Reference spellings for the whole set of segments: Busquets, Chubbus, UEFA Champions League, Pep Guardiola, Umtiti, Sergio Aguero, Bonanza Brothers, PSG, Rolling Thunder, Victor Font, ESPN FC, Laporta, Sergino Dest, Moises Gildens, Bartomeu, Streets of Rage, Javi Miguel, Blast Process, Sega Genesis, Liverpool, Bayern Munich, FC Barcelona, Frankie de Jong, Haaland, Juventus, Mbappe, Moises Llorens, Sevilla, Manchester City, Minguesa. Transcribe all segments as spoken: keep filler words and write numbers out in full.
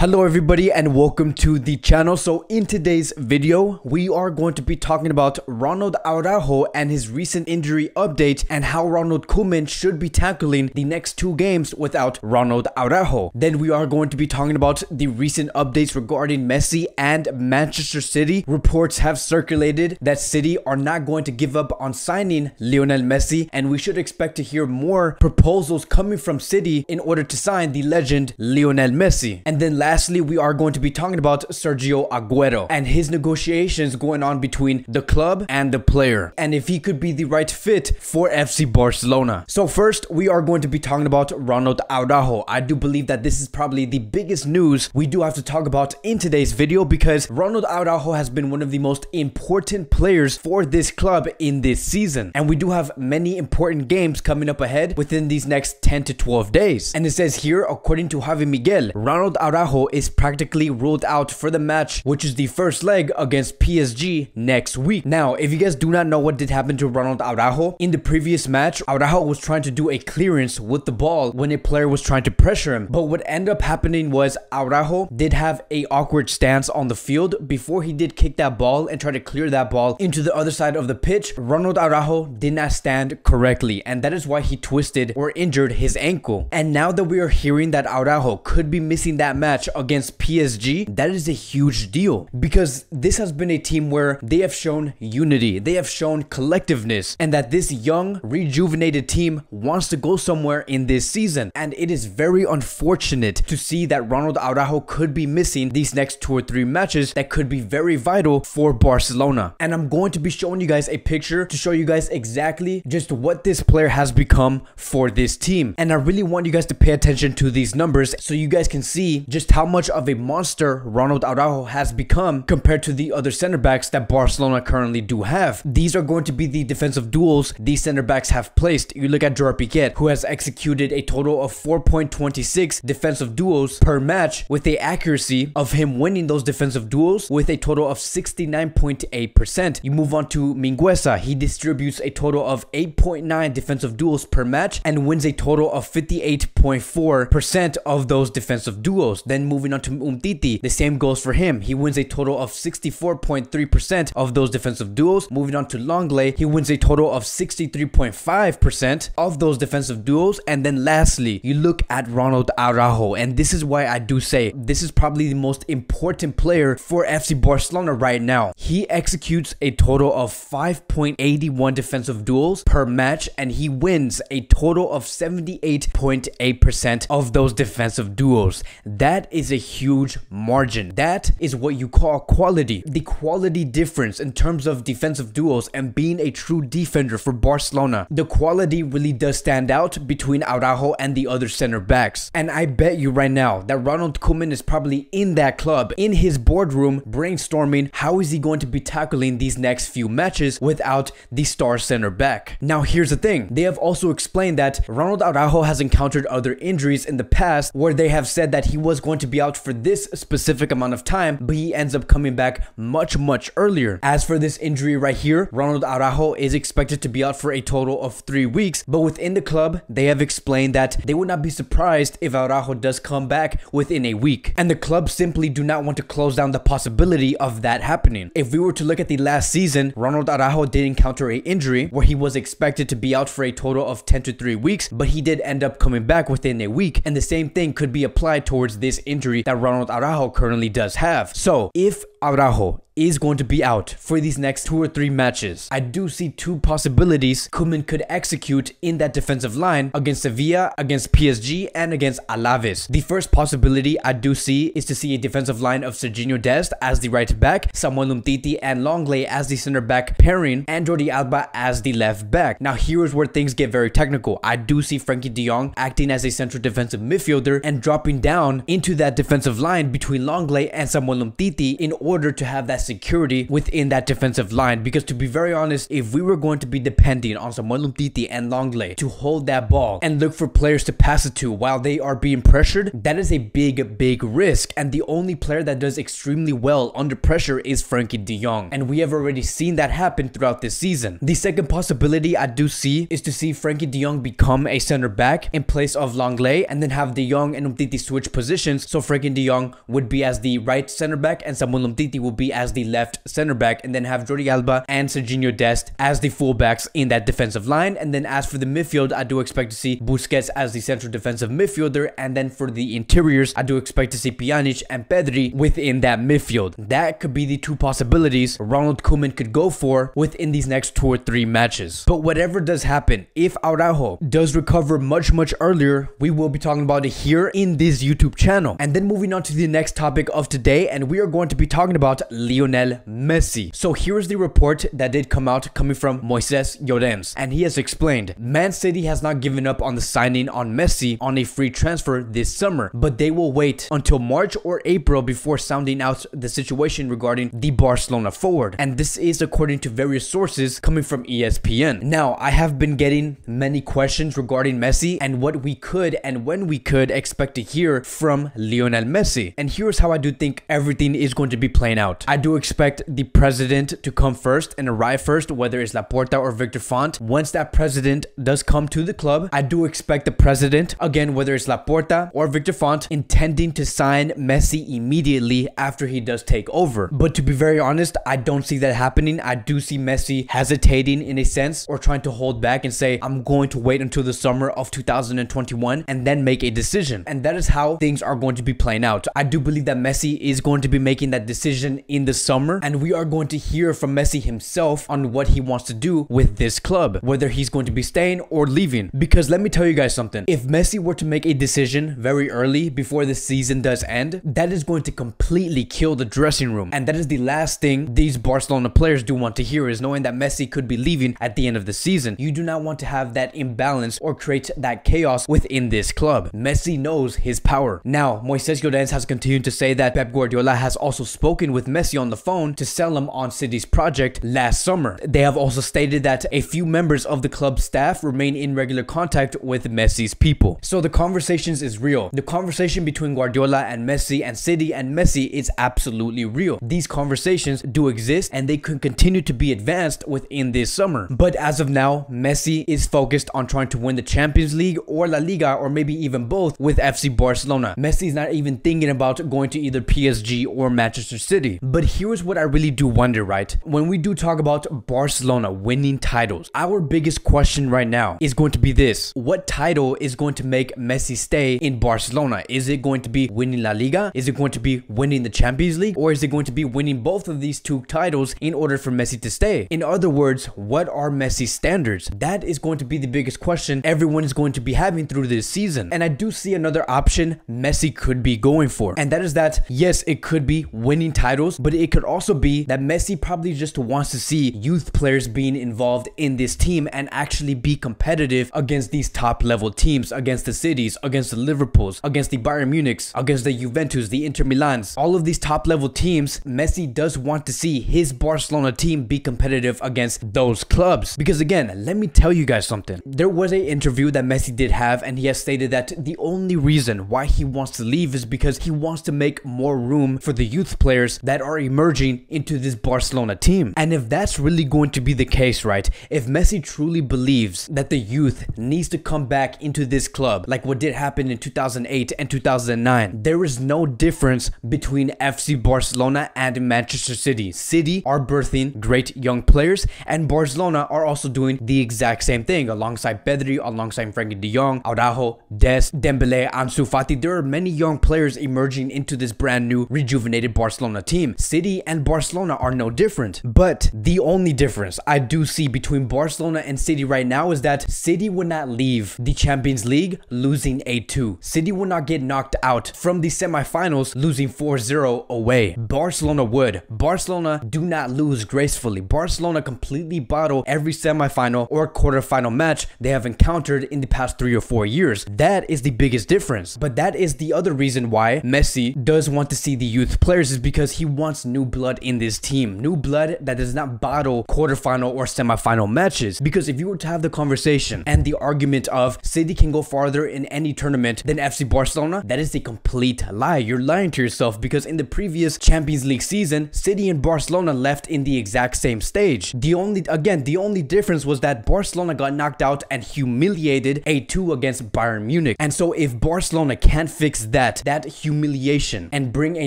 Hello everybody and welcome to the channel. So in today's video, we are going to be talking about Ronald Araujo and his recent injury update and how Ronald Koeman should be tackling the next two games without Ronald Araujo. Then we are going to be talking about the recent updates regarding Messi and Manchester City. Reports have circulated that City are not going to give up on signing Lionel Messi, and we should expect to hear more proposals coming from City in order to sign the legend Lionel Messi. And then last Lastly, we are going to be talking about Sergio Aguero and his negotiations going on between the club and the player, and if he could be the right fit for F C Barcelona. So first, we are going to be talking about Ronald Araujo. I do believe that this is probably the biggest news we do have to talk about in today's video, because Ronald Araujo has been one of the most important players for this club in this season. And we do have many important games coming up ahead within these next ten to twelve days. And it says here, according to Javi Miguel, Ronald Araujo is practically ruled out for the match, which is the first leg against P S G next week. Now, if you guys do not know what did happen to Ronald Araujo, in the previous match, Araujo was trying to do a clearance with the ball when a player was trying to pressure him. But what ended up happening was Araujo did have a awkward stance on the field before he did kick that ball and try to clear that ball into the other side of the pitch. Ronald Araujo did not stand correctly, and that is why he twisted or injured his ankle. And now that we are hearing that Araujo could be missing that match against P S G, that is a huge deal, because this has been a team where they have shown unity, they have shown collectiveness, and that this young rejuvenated team wants to go somewhere in this season. And it is very unfortunate to see that Ronald Araujo could be missing these next two or three matches that could be very vital for Barcelona. And I'm going to be showing you guys a picture to show you guys exactly just what this player has become for this team. And I really want you guys to pay attention to these numbers so you guys can see just how how much of a monster Ronald Araujo has become compared to the other center backs that Barcelona currently do have. These are going to be the defensive duels these center backs have placed. You look at Gerard Piqué, who has executed a total of four point two six defensive duels per match, with a accuracy of him winning those defensive duels with a total of sixty-nine point eight percent. You move on to Minguesa. He distributes a total of eight point nine defensive duels per match and wins a total of fifty-eight point four percent of those defensive duels. Then moving on to Umtiti, the same goes for him. He wins a total of sixty-four point three percent of those defensive duels. Moving on to Lenglet, he wins a total of sixty-three point five percent of those defensive duels. And then lastly, you look at Ronald Araujo, and this is why I do say this is probably the most important player for F C Barcelona right now. He executes a total of five point eight one defensive duels per match, and he wins a total of seventy-eight point eight percent of those defensive duels. That is is a huge margin. That is what you call quality. The quality difference in terms of defensive duels and being a true defender for Barcelona. The quality really does stand out between Araujo and the other center backs. And I bet you right now that Ronald Koeman is probably in that club, in his boardroom, brainstorming how is he going to be tackling these next few matches without the star center back. Now here's the thing. They have also explained that Ronald Araujo has encountered other injuries in the past where they have said that he was going to be out for this specific amount of time, but he ends up coming back much much earlier. As for this injury right here, Ronald Araujo is expected to be out for a total of three weeks, but within the club they have explained that they would not be surprised if Araujo does come back within a week, and the club simply do not want to close down the possibility of that happening. If we were to look at the last season, Ronald Araujo did encounter an injury where he was expected to be out for a total of ten to three weeks, but he did end up coming back within a week, and the same thing could be applied towards this injury that Ronald Araujo currently does have. So if Araujo is going to be out for these next two or three matches, I do see two possibilities Koeman could execute in that defensive line against Sevilla, against P S G, and against Alaves. The first possibility I do see is to see a defensive line of Sergino Dest as the right back, Samuel Umtiti and Lenglet as the center back pairing, and Jordi Alba as the left back. Now here is where things get very technical. I do see Frankie de Jong acting as a central defensive midfielder and dropping down into that defensive line between Lenglet and Samuel Umtiti in order to have that security within that defensive line, because to be very honest, if we were going to be dependent on someone like Umtiti and Lenglet to hold that ball and look for players to pass it to while they are being pressured, that is a big, big risk. And the only player that does extremely well under pressure is Frankie de Jong, and we have already seen that happen throughout this season. The second possibility I do see is to see Frankie de Jong become a center back in place of Lenglet, and then have de Jong and Umtiti switch positions, so Frankie de Jong would be as the right center back and Samuel Umtiti will be as the left center back, and then have Jordi Alba and Sergino Dest as the fullbacks in that defensive line. And then as for the midfield, I do expect to see Busquets as the central defensive midfielder, and then for the interiors, I do expect to see Pjanic and Pedri within that midfield. That could be the two possibilities Ronald Koeman could go for within these next two or three matches. But whatever does happen, if Araujo does recover much much earlier, we will be talking about it here in this YouTube channel. And then moving on to the next topic of today, and we are going to be talking about Lionel Messi. So here's the report that did come out coming from Moises Llorens, and he has explained Man City has not given up on the signing on Messi on a free transfer this summer, but they will wait until March or April before sounding out the situation regarding the Barcelona forward. And this is according to various sources coming from E S P N. Now, I have been getting many questions regarding Messi and what we could and when we could expect to hear from Lionel Messi. And here's how I do think everything is going to be playing out. I do expect the president to come first and arrive first, whether it's Laporta or Victor Font. Once that president does come to the club, I do expect the president, again, whether it's Laporta or Victor Font, intending to sign Messi immediately after he does take over. But to be very honest, I don't see that happening. I do see Messi hesitating in a sense, or trying to hold back and say, I'm going to wait until the summer of two thousand twenty-one and then make a decision. And that is how things are going to be playing out. I do believe that Messi is going to be making that decision in the summer, and we are going to hear from Messi himself on what he wants to do with this club, whether he's going to be staying or leaving. Because let me tell you guys something, if Messi were to make a decision very early before the season does end, that is going to completely kill the dressing room, and that is the last thing these Barcelona players do want to hear, is knowing that Messi could be leaving at the end of the season. You do not want to have that imbalance or create that chaos within this club. Messi knows his power. Now, Moises Gildens has continued to say that Pep Guardiola has also spoken with Messi on the phone to sell him on City's project last summer. They have also stated that a few members of the club's staff remain in regular contact with Messi's people. So the conversations is real. The conversation between Guardiola and Messi and City and Messi is absolutely real. These conversations do exist, and they can continue to be advanced within this summer. But as of now, Messi is focused on trying to win the Champions League or La Liga, or maybe even both, with F C Barcelona. Messi is not even thinking about going to either P S G or Manchester City. But here's what I really do wonder, right? When we do talk about Barcelona winning titles, our biggest question right now is going to be this: what title is going to make Messi stay in Barcelona? Is it going to be winning La Liga? Is it going to be winning the Champions League? Or is it going to be winning both of these two titles in order for Messi to stay? In other words, what are Messi's standards? That is going to be the biggest question everyone is going to be having through this season. And I do see another option Messi could be going for, and that is that, yes, it could be winning titles, but it could also be that Messi probably just wants to see youth players being involved in this team and actually be competitive against these top level teams, against the Cities, against the Liverpools, against the Bayern Munichs, against the Juventus, the Inter Milans, all of these top level teams. Messi does want to see his Barcelona team be competitive against those clubs. Because again, let me tell you guys something. There was an interview that Messi did have, and he has stated that the only reason why he wants to leave is because he wants to make more room for the youth players that are emerging into this Barcelona team. And if that's really going to be the case, right? If Messi truly believes that the youth needs to come back into this club, like what did happen in two thousand eight and two thousand nine, there is no difference between F C Barcelona and Manchester City. City are birthing great young players, and Barcelona are also doing the exact same thing alongside Pedri, alongside Frankie de Jong, Araujo, Dest, Dembele, Ansu Fati. There are many young players emerging into this brand new rejuvenated Barcelona team. City and Barcelona are no different. But the only difference I do see between Barcelona and City right now is that City would not leave the Champions League losing eight two. City would not get knocked out from the semifinals losing four zero away. Barcelona would. Barcelona do not lose gracefully. Barcelona completely bottle every semifinal or quarterfinal match they have encountered in the past three or four years. That is the biggest difference. But that is the other reason why Messi does want to see the youth players, is because he wants new new blood in this team, new blood that does not bottle quarterfinal or semifinal matches. Because if you were to have the conversation and the argument of City can go farther in any tournament than F C Barcelona, that is a complete lie. You're lying to yourself, because in the previous Champions League season, City and Barcelona left in the exact same stage. The only, again, the only difference was that Barcelona got knocked out and humiliated eight two against Bayern Munich. And so if Barcelona can't fix that, that humiliation, and bring a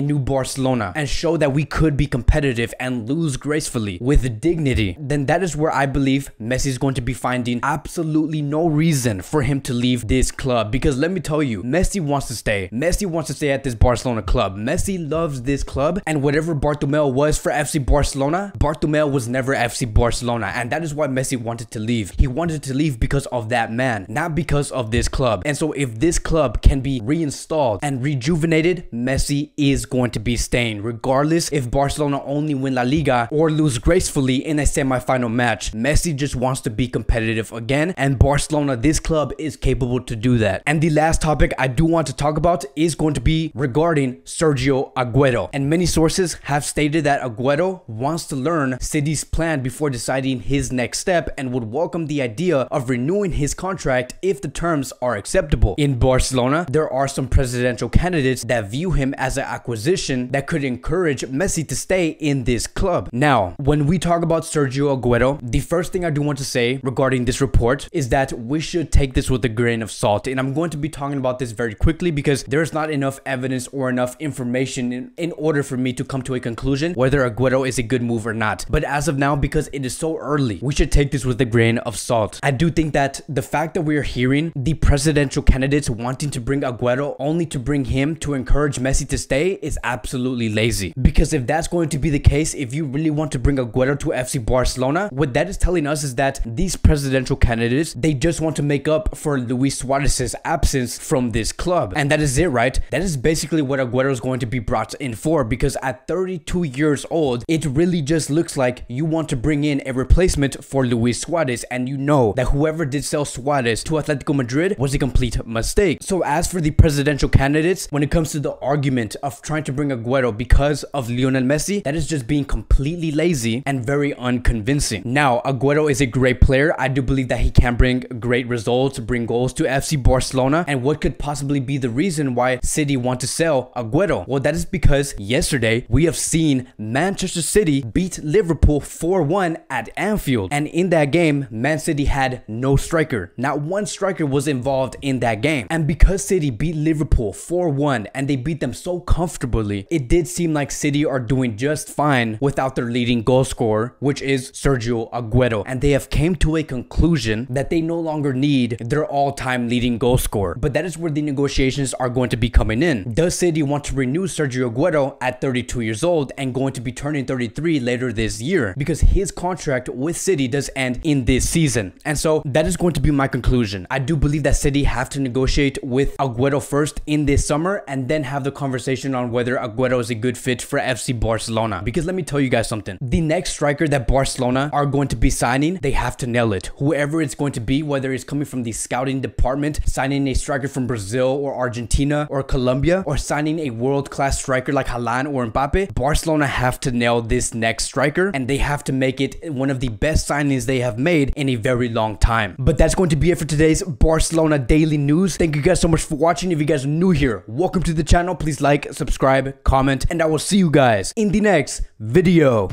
new Barcelona and show that we could be competitive and lose gracefully with dignity, then that is where I believe Messi is going to be finding absolutely no reason for him to leave this club. Because let me tell you, Messi wants to stay. Messi wants to stay at this Barcelona club. Messi loves this club, and whatever Bartomeu was for F C Barcelona, Bartomeu was never F C Barcelona, and that is why Messi wanted to leave. He wanted to leave because of that man, not because of this club. And so if this club can be reinstalled and rejuvenated, Messi is going to be staying, regardless if Barcelona only win La Liga or lose gracefully in a semi-final match. Messi just wants to be competitive again, and Barcelona, this club, is capable to do that. And the last topic I do want to talk about is going to be regarding Sergio Aguero. And many sources have stated that Aguero wants to learn City's plan before deciding his next step and would welcome the idea of renewing his contract if the terms are acceptable. In Barcelona, there are some presidential candidates that view him as an acquisition that could encourage Messi to stay in this club. Now, when we talk about Sergio Aguero, the first thing I do want to say regarding this report is that we should take this with a grain of salt. And I'm going to be talking about this very quickly because there's not enough evidence or enough information in, in order for me to come to a conclusion whether Aguero is a good move or not. But as of now, because it is so early, we should take this with a grain of salt. I do think that the fact that we are hearing the presidential candidates wanting to bring Aguero only to bring him to encourage Messi to stay is absolutely lazy. Because if that's going to be the case, if you really want to bring Aguero to F C Barcelona, what that is telling us is that these presidential candidates, they just want to make up for Luis Suarez's absence from this club. And that is it, right? That is basically what Aguero is going to be brought in for, because at thirty-two years old, it really just looks like you want to bring in a replacement for Luis Suarez, and you know that whoever did sell Suarez to Atletico Madrid was a complete mistake. So as for the presidential candidates, when it comes to the argument of trying to bring Aguero because of Lionel Messi, that is just being completely lazy and very unconvincing. Now, Aguero is a great player. I do believe that he can bring great results, bring goals to F C Barcelona. And what could possibly be the reason why City want to sell Aguero? Well, that is because yesterday we have seen Manchester City beat Liverpool four one at Anfield. And in that game, Man City had no striker. Not one striker was involved in that game. And because City beat Liverpool four one and they beat them so comfortably, it did seem like City are doing just fine without their leading goal scorer, which is Sergio Aguero. And they have came to a conclusion that they no longer need their all-time leading goal scorer. But that is where the negotiations are going to be coming in. Does City want to renew Sergio Aguero at thirty-two years old and going to be turning thirty-three later this year? Because his contract with City does end in this season. And so that is going to be my conclusion. I do believe that City have to negotiate with Aguero first in this summer and then have the conversation on whether Aguero is a good fit for F C Barcelona. Because let me tell you guys something. The next striker that Barcelona are going to be signing, they have to nail it. Whoever it's going to be, whether it's coming from the scouting department, signing a striker from Brazil or Argentina or Colombia, or signing a world-class striker like Haaland or Mbappe, Barcelona have to nail this next striker, and they have to make it one of the best signings they have made in a very long time. But that's going to be it for today's Barcelona Daily News. Thank you guys so much for watching. If you guys are new here, welcome to the channel. Please like, subscribe, comment, and I will see you guys in the next video.